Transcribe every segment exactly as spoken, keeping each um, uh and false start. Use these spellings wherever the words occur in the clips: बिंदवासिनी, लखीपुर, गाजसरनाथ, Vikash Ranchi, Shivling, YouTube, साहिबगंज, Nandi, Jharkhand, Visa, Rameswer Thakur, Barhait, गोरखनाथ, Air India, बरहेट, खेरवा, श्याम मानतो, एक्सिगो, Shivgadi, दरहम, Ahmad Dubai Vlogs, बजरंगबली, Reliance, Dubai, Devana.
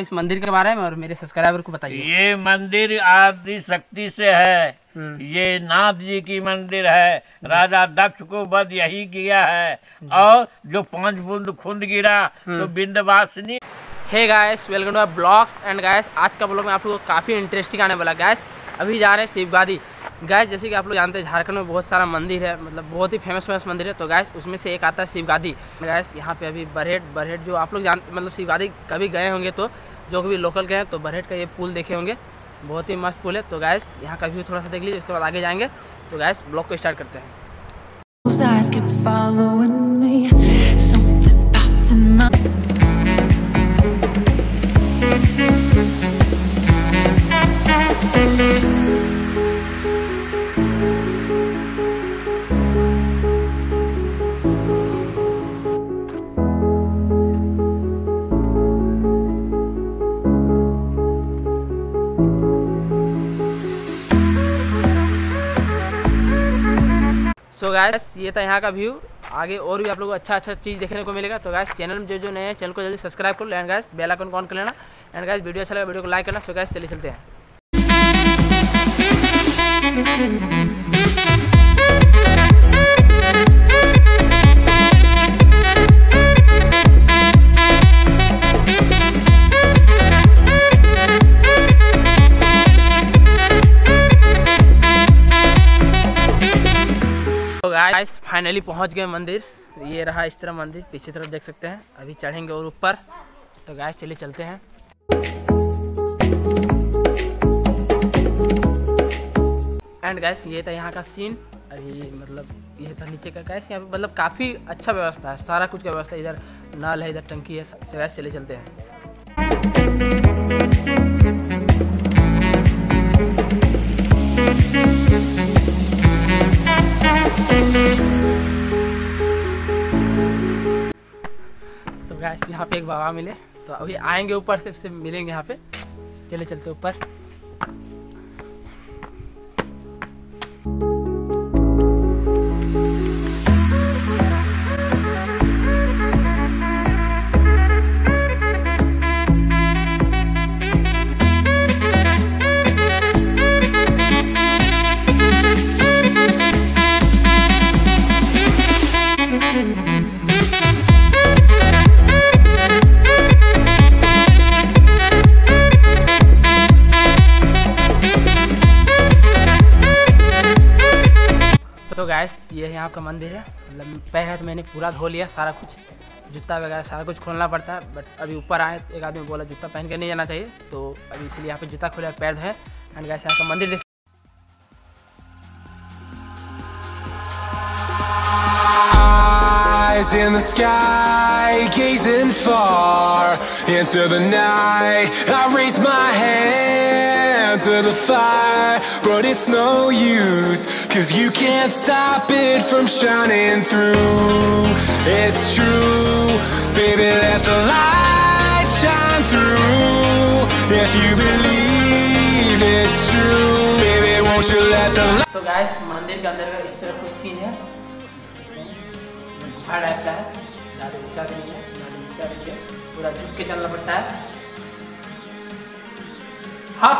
इस मंदिर के बारे में और मेरे सब्सक्राइबर को बताइए। ये मंदिर आदि शक्ति से है, ये नाथ जी की मंदिर है। राजा दक्ष को वध यही किया है और जो पांच बूंद खून गिरा तो बिंदवासिनी। Hey guys, welcome to my blogs and guys, आज का ब्लॉग में आप लोग को काफ़ी इंटरेस्टिंग आने वाला। गाइस अभी जा रहे हैं शिवगादी। गाइस जैसे कि आप लोग जानते हैं झारखंड में बहुत सारा मंदिर है, मतलब बहुत ही फेमस फेमस मंदिर है। तो गाइस उसमें से एक आता है शिवगादी। गाइस यहाँ पे अभी बरहेट बरहेट जो आप लोग जान मतलब शिवगादी कभी गए होंगे तो जो कभी लोकल गए हैं तो बरहेट का ये पुल देखे होंगे, बहुत ही मस्त पुल है। तो गाइस यहाँ का व्यू थोड़ा सा देख लीजिए, उसके बाद आगे जाएंगे। तो गाइस ब्लॉग को स्टार्ट करते हैं। सो गाइस ये था यहाँ का व्यू। आगे और भी आप लोगों को अच्छा अच्छा चीज़ देखने को मिलेगा। तो गाइस चैनल में जो जो नए हैं चैनल को जल्दी सब्सक्राइब करो and guys bell icon on कर लेना एंड गाइस वीडियो अच्छा लगा वीडियो को लाइक करना। सो गाइस चलिए चलते हैं। गाइस फाइनली पहुंच गए मंदिर। ये रहा इस तरह मंदिर, पीछे तरफ देख सकते हैं। अभी चढ़ेंगे और ऊपर। तो गाइस चलिए चलते हैं। एंड गाइस ये था यहाँ का सीन। अभी मतलब ये था नीचे का। गाइस यहाँ पे मतलब काफ़ी अच्छा व्यवस्था है, सारा कुछ का व्यवस्था। इधर नल है, इधर टंकी है। तो गाइस चलिए चलते हैं। गाइस यहाँ पे एक बाबा मिले, तो अभी आएंगे ऊपर से से मिलेंगे यहाँ पे। चले चलते ऊपर। गाइस ये यहाँ का मंदिर है, मतलब पैर है तो मैंने पूरा धो लिया, सारा कुछ जूता वगैरह सारा कुछ खोलना पड़ता है। बट अभी ऊपर आए तो एक आदमी बोला जूता पहन के नहीं जाना चाहिए, तो अभी इसलिए यहाँ पे जूता खोले और पैर धोए। एंड गाइस यहाँ का मंदिर देख। Eyes in the sky, gazing far into the night. I raise my hand to the fire, but it's no use, 'cause you can't stop it from shining through. It's true, baby, let the light shine through. If you believe it's true, baby, won't you let the light. So guys, मंदिर के अंदर का इस तरह कुछ scene है। Hard रहता है, ज़्यादा ऊंचा भी नहीं है, ज़्यादा नीचा भी नहीं है, पूरा झुक के चलना पड़ता है। हाँ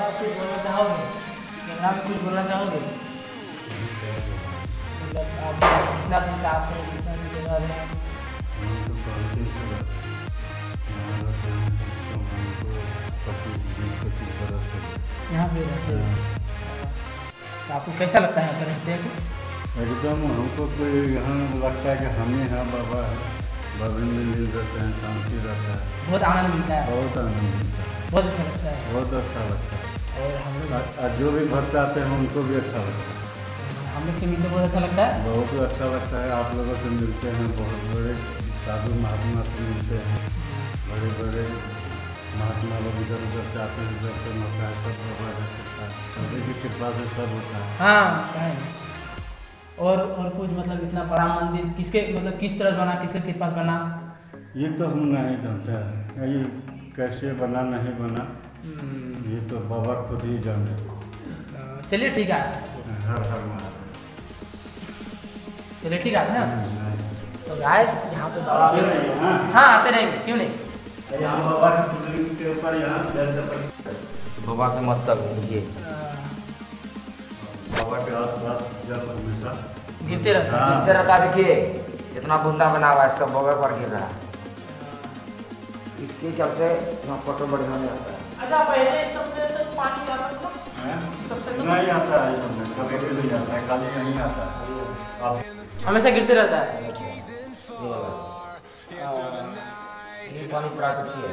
कुछ बोलना चाहोगे, गंगा में कुछ बोलना चाहोगे? मतलब आप कितना भी साफ है, कितना भी जगह है। यहाँ पे रहते हैं, आपको कैसा लगता है यहाँ पे रहते हैं? एकदम हमको तो यहाँ लगता है कि हम ही हैं, बाबा है, बाबा में मिल जाते हैं, शांति रहता है, बहुत आनंद मिलता है, बहुत आनंद मिलता है, बहुत अच्छा लगता है, बहुत अच्छा लगता है। और हम लोग जो भी भक्त आते हैं उनको भी अच्छा लगता है। हम लोग से मिलते बहुत अच्छा लगता है, बहुत अच्छा लगता है। आप लोगों से मिलते हैं, बहुत बड़े साधु महात्मा से मिलते हैं, बड़े बड़े महात्मा लोग इधर उधर से आते हैं, इधर से होता है, सब बाबा रह सकता है, सभी की कृपा से सब होता है। हाँ और और कुछ मतलब इतना बड़ा मंदिर किसके मतलब किस तरह बना, किसके किस पास बना, ये तो हम नहीं जानते हैं। ये कैसे बना नहीं बना ये तो बाबा खुद ही जानते हैं। चलिए ठीक है, चलिए ठीक है ना। तो गाइस यहाँ पे बाबा हाँ आते रहेंगे, क्यों नहीं। यहाँ बाबा के ऊपर बाबा के मत तक घूमिए, बाबा के आसपास जल हमेशा गिरते रहता गिरते रहता देखिए इतना बुंदा बना हुआ है, सब बाबा पर गिर रहा है, इसके चलते फोटो बढ़िया नहीं आता है। अच्छा पहले सबसे सब पानी आता था, सबसे नहीं आता है, कभी भी नहीं आता है, खाली नहीं आता है, हमेशा गिरते रहता है। ये पानी प्राकृतिक है,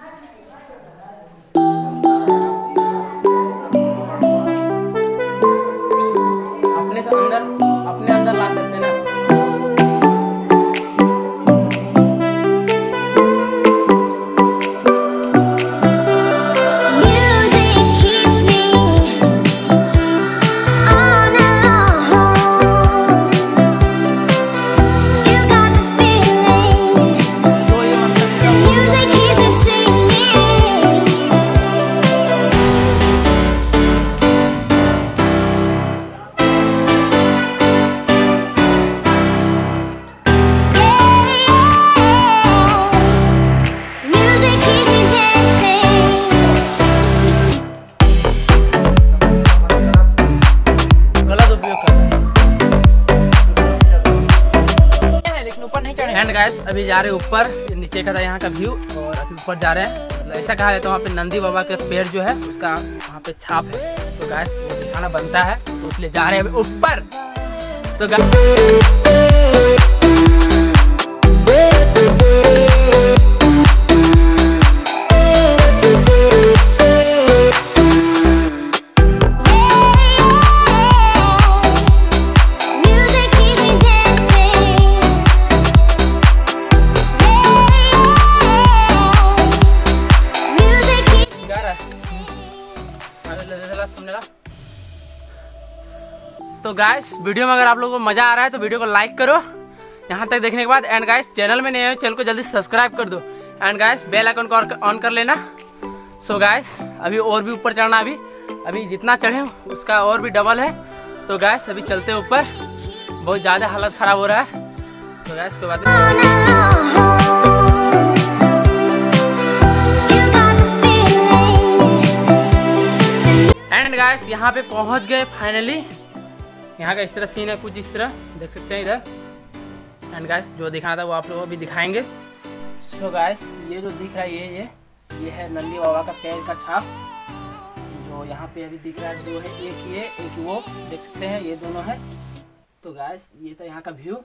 अभी जा रहे ऊपर, नीचे का था यहाँ का व्यू और अभी ऊपर जा रहे हैं। ऐसा कहा जाता है वहाँ पे नंदी बाबा के पेड़ जो है उसका वहाँ पे छाप है, तो गैस वो दिखाना बनता है, तो इसलिए जा रहे हैं अभी ऊपर। तो गैस तो गाइस वीडियो में अगर आप लोगों को मजा आ रहा है तो वीडियो को लाइक करो यहाँ तक देखने के बाद। एंड गाइस चैनल में नए हो चैनल को जल्दी सब्सक्राइब कर दो, एंड गाइस बेल आइकन को ऑन कर लेना। सो so गाइस अभी और भी ऊपर चढ़ना, अभी अभी जितना चढ़े उसका और भी डबल है। तो गाइस अभी चलते हैं ऊपर, बहुत ज़्यादा हालत ख़राब हो रहा है। तो गाइस कोई बात नहीं। एंड गाइस यहाँ पे पहुँच गए फाइनली, यहाँ का इस तरह सीन है, कुछ इस तरह देख सकते हैं इधर। एंड गाइस जो दिखाना था वो आप लोगों को भी दिखाएंगे। सो so गाइस ये जो दिख रहा है ये ये ये है नंदी बाबा का पैर का छाप जो यहाँ पे अभी दिख रहा है, जो है एक ये एक वो देख सकते हैं, ये दोनों है। तो गाइस ये तो यहाँ का व्यू,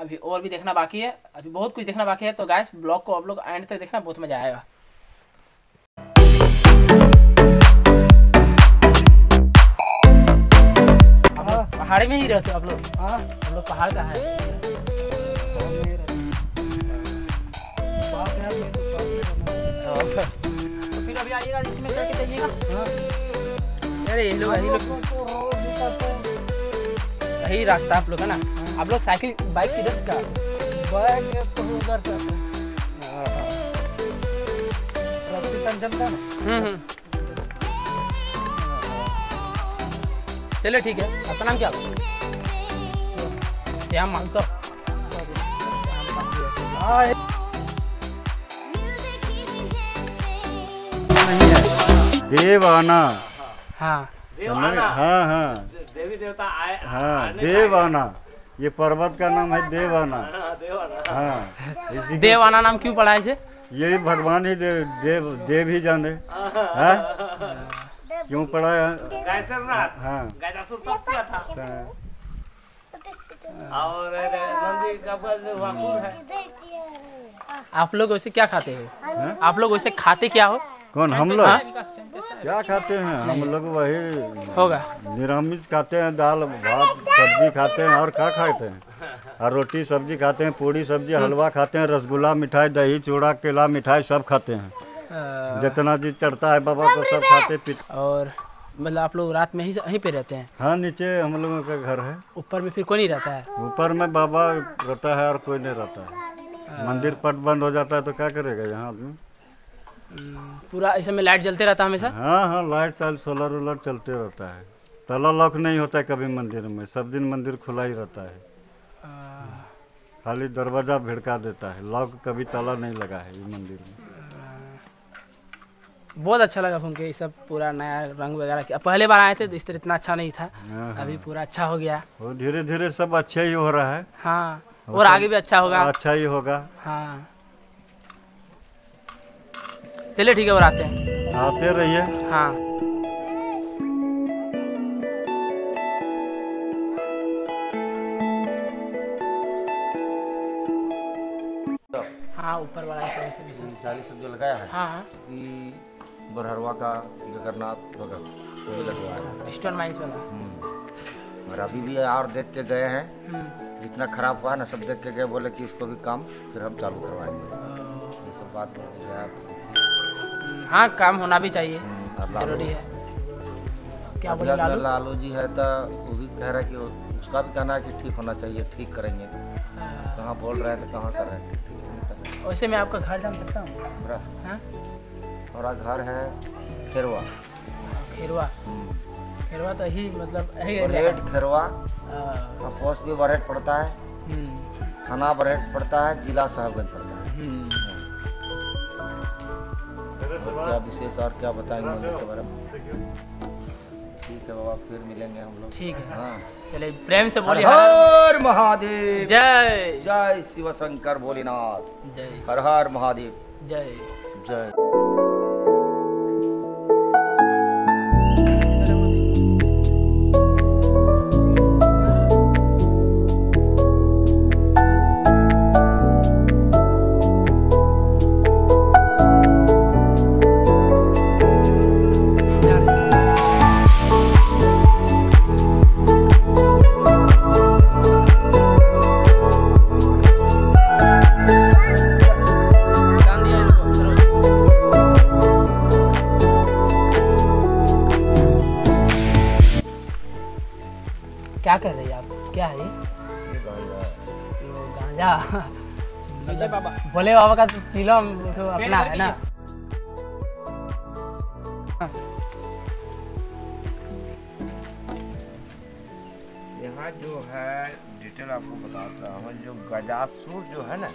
अभी और भी देखना बाकी है, अभी बहुत कुछ देखना बाकी है। तो गाइस ब्लॉग को आप लोग एंड तक देखना, बहुत मज़ा आएगा। पहाड़ी में ही रहते हो आप लोग? हाँ हम लोग पहाड़ का है। तो फिर अभी आइएगा इसमें करके दीजिएगा। अरे ये लोग यही लोग यही रास्ता आप लोग है ना। आप लोग साइकिल बाइक किधर का? बाइक तो उधर से जमता है। चलो ठीक है। आपका नाम क्या? श्याम मानतो। देवाना। हाँ देवाना। हाँ हाँ देवी देवता आए। हाँ देवाना, ये पर्वत का नाम है देवाना। हाँ देवाना नाम क्यों पड़ा है? यही भगवान ही देव देव देव ही जाने क्यों पड़ा है। गाजरनाथ हाँ गाजसूरनाथ क्या था? और नंदी का वाकुल है। आप लोग वैसे क्या खाते हो? आप लोग वैसे खाते क्या हो? कौन हम लोग क्या खाते हैं? हम लोग वही होगा निरामिष खाते हैं, दाल भात सब्जी खाते हैं और क्या खाते हैं, और रोटी सब्जी खाते हैं, पूरी सब्जी हलवा खाते हैं, रसगुल्ला मिठाई दही चूड़ा केला मिठाई सब खाते हैं। आ... जितना जी चढ़ता है बाबा को सब खाते पीते। और मतलब आप लोग रात में ही यहीं पे रहते हैं? हाँ नीचे हम लोगों का घर है, ऊपर में फिर कोई नहीं रहता है। ऊपर में बाबा रहता है और कोई नहीं रहता है। आ... मंदिर पट बंद हो जाता है तो क्या करेगा यहाँ आदमी? पूरा इसमें लाइट जलते रहता है हमेशा। हाँ हाँ लाइट सोलर वोलर चलते रहता है। ताला लॉक नहीं होता है कभी मंदिर में, सब दिन मंदिर खुला ही रहता है। खाली दरवाजा भिड़का देता है, लॉक कभी ताला नहीं लगा है ये मंदिर में। बहुत अच्छा लगा घूम के, ये सब पूरा नया रंग वगैरह। पहले बार आए थे तो इस तरह इतना अच्छा नहीं था, अभी पूरा अच्छा हो गया। धीरे धीरे सब अच्छा ही हो रहा है। हाँ और आगे भी अच्छा होगा। अच्छा ही होगा। हाँ चलिए ठीक है। और आते हैं आते रहिए। हाँ हाँ ऊपर वाला चालीस जो लगाया है। हाँ बरहरवा का जगरनाथ वगैरह स्टोन माइंस वाला। और अभी भी और देख के गए हैं, जितना खराब हुआ ना सब देख के गए, बोले कि इसको भी काम फिर हम चालू करवाएंगे। ये सब बात है। हाँ काम होना भी चाहिए, जरूरी है। क्या बोले लालू? लालू जी है तो वो भी कह रहा है कि उसका भी कहना है कि ठीक होना चाहिए, ठीक करेंगे। कहाँ बोल रहे हैं तो कहाँ कर रहे हैं। वैसे मैं आपका घर जान सकता हूँ? हमारा घर है खेरवा। खेरवा खेरवा तो ही मतलब बरहेट खेरवा। पोस्ट भी बरहेट पड़ता है, थाना बरहेट पड़ता है, जिला साहिबगंज पड़ता है। क्या विशेष और क्या बताएंगे मंदिर के बारे में? ठीक है बाबा, फिर मिलेंगे हम लोग। ठीक है। हाँ चले प्रेम से बोलिए। हर महादेव जय। जय शिव शंकर भोलेनाथ जय। हर हर महादेव जय। जय क्या कर रही है आप? क्या है ये गांजा? गांजा बाबा भोले बाबा का चीला तो अपना है ना। यहाँ जो है डिटेल आपको बताता हूँ। जो गजासूर जो है ना,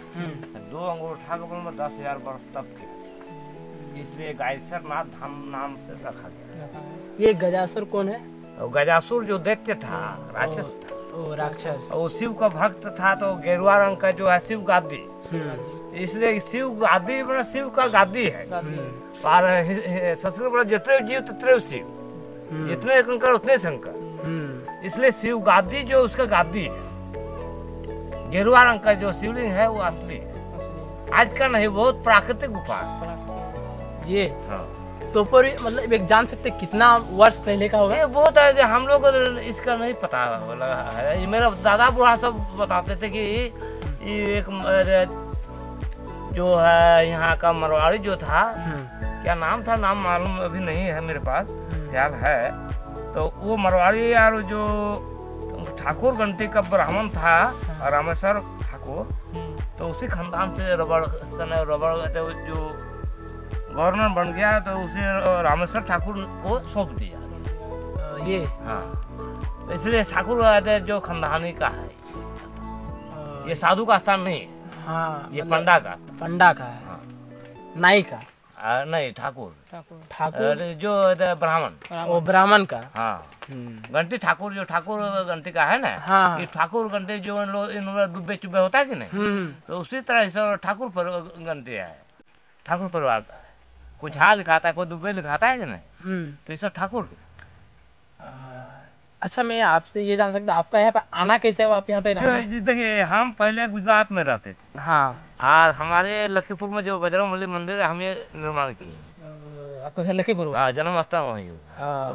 दो अंगूठा के बल में दस हजार वर्ष तक के, इसलिए गाजसरनाथ धाम नाम से रखा गया। ये गजासूर कौन है? गजासुर जो देखते था राक्षस था। ओ, राक्षस। वो शिव का भक्त था, तो गेरुआ रंग का जो है शिवगादी, इसलिए शिवगादी मतलब शिव का गादी है। और संस्कृत में जितने जीव तितरे शिव, जितने शंकर उतने शंकर, इसलिए शिवगादी जो उसका गादी है। गेरुआ रंग का जो शिवलिंग है वो असली है, आज का नहीं, बहुत प्राकृतिक गुफा है ये। हाँ तो पर मतलब एक जान सकते कितना वर्ष पहले का होगा? ये बहुत है, हम लोग इसका नहीं पता है। मेरा दादा बुढ़ा सब बताते थे कि ये एक जो है यहाँ का मारवाड़ी जो था, क्या नाम था, नाम मालूम अभी नहीं है मेरे पास, ख्याल है, तो वो मारवाड़ी यार जो ठाकुर गणती का ब्राह्मण था रामेश्वर ठाकुर, तो उसी खानदान से रबड़ सने रबड़ जो गवर्नर बन गया तो उसे रामेश्वर ठाकुर को सौंप दिया ये। हाँ, तो इसलिए ठाकुर जो खानदानी का है, ये साधु का स्थान नहीं है। हाँ, ये पंडा का पंडा का है। हाँ, नाई का आ, नहीं, ठाकुर ठाकुर ठाकुर जो ब्राह्मण, वो ब्राह्मण का। हाँ, गंटी ठाकुर जो ठाकुर गंटी का है ना। हाँ, ये ठाकुर गंटी जो इन लोग डुब्बे चुब्बे होता है कि नहीं, तो उसी तरह से ठाकुर गंटी है, ठाकुर परिवार का। कुछ झा लिखाता है, कोई दुबे लिखाता है कि नहीं, तो ये सब ठाकुर। अच्छा, मैं आपसे ये जान सकता हूँ आपका यहाँ पे आना कैसे हुआ? आप यहाँ पे रहते? देखिए, हम पहले गुजरात में रहते थे। हाँ, और हमारे लखीपुर में जो बजरंगबली मंदिर है, हम ये निर्माण किए। आपको लखीपुर? हाँ, जन्मस्थान वही हो।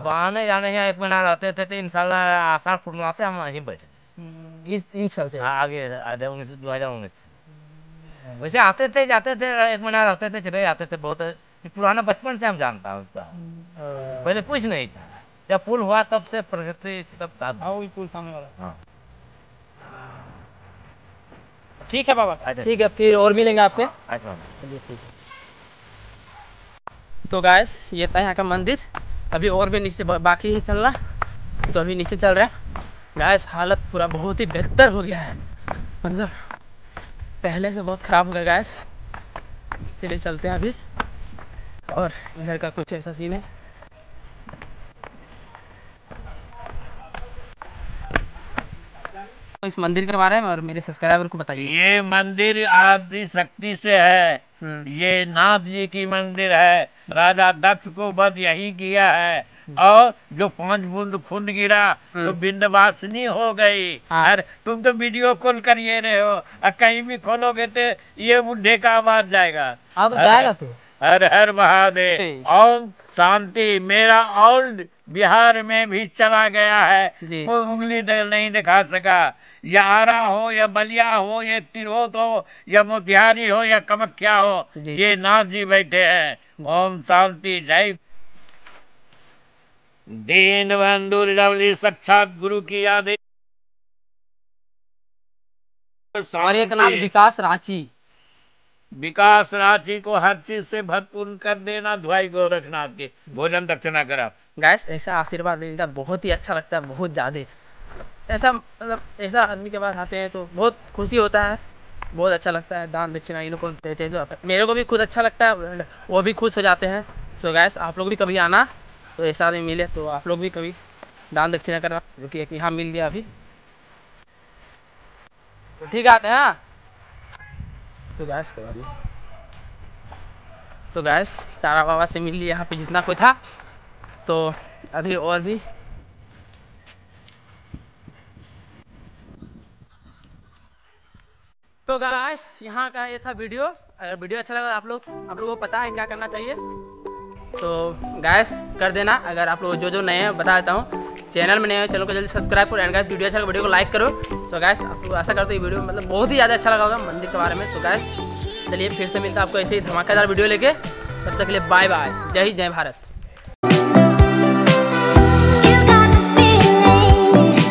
बहाने जाने यहाँ एक महीना रहते थे, तो इंशाल्लाह आषाढ़ पूर्णिमा से हम यहीं बैठे इस इस साल से। हाँ, आगे दो हजार उन्नीस वैसे आते थे जाते थे, एक महीना रहते थे चले जाते थे। बहुत पुराना बचपन से हम जानता हूँ उसका, पहले कुछ नहीं था। जब पुल हुआ तब से प्रगति, तब पुल सामने वाला। ठीक है बाबा, ठीक है, फिर और मिलेंगे आपसे। अच्छा, ठीक है। तो गाइस, ये था यहाँ का मंदिर। अभी और भी नीचे बाकी है चलना, तो अभी नीचे चल रहा है। गाइस, हालत पूरा बहुत ही बेहतर हो गया है, मतलब पहले से बहुत खराब हो गया गाइस। चलिए चलते हैं अभी, और इधर का कुछ ऐसा सीन है। इस मंदिर के बारे में और मेरे सब्सक्राइबर को बताइए। ये मंदिर आदि शक्ति से है, ये नाथ जी की मंदिर है। राजा दक्ष को बस यही किया है, और जो पांच बूंद खून गिरा तो बिंदवासिनी हो गई। अरे तुम तो वीडियो कॉल करिए रहे हो, कहीं भी खोलोगे तो ये बुढ़े का आवाज जाएगा। हर हर महादेव, ओम शांति। मेरा ऑल बिहार में भी चला गया है, कोई उंगली नहीं दिखा सका। या आरा हो, या बलिया हो, या तिरहोत हो, या मोतिहारी हो, या कमख्या हो, ये नाथ जी बैठे हैं। ओम शांति, जय। दीन बंधु लवली साक्षात गुरु की याद। और एक नाम विकास रांची, विकास रांची को हर चीज से भरपूर कर देना। दुआई गोरखनाथ की भोजन दक्षिणा करा। गैस, ऐसा आशीर्वाद मिलता बहुत ही अच्छा लगता है, बहुत ज़्यादा। ऐसा मतलब ऐसा आदमी के पास आते हैं तो बहुत खुशी होता है, बहुत अच्छा लगता है। दान दक्षिणा इन लोग को देते हैं तो मेरे को भी खुद अच्छा लगता है, वो भी खुश हो जाते हैं। सो गैस, आप लोग भी कभी आना, तो ऐसा आदमी मिले तो आप लोग भी कभी दान दक्षिणा करना, जो कि यहाँ मिल गया अभी। तो ठीक आते हैं। हाँ, तो गैस तो गैस सारा बाबा से मिल लिया यहाँ पे जितना कोई था। तो अभी और भी तो गैस, यहाँ का ये था वीडियो। अगर वीडियो अच्छा लगा आप लोग आप लोगों को पता है क्या करना चाहिए, तो गैस कर देना। अगर आप लोग जो जो नए हैं बता देता हूँ, चैनल में नए हो चैनल को जल्दी सब्सक्राइब करो। एंड गाइस, वीडियो अच्छा लगा वीडियो को लाइक करो। सो गाइस, आपको ऐसा करते वीडियो मतलब बहुत ही ज़्यादा अच्छा लगा होगा मंदिर के बारे में। तो गाइस, चलिए फिर से मिलता है आपको ऐसे ही धमाकेदार वीडियो लेके। तब तक के लिए बाय बाय, जय हिंद, जय भारत।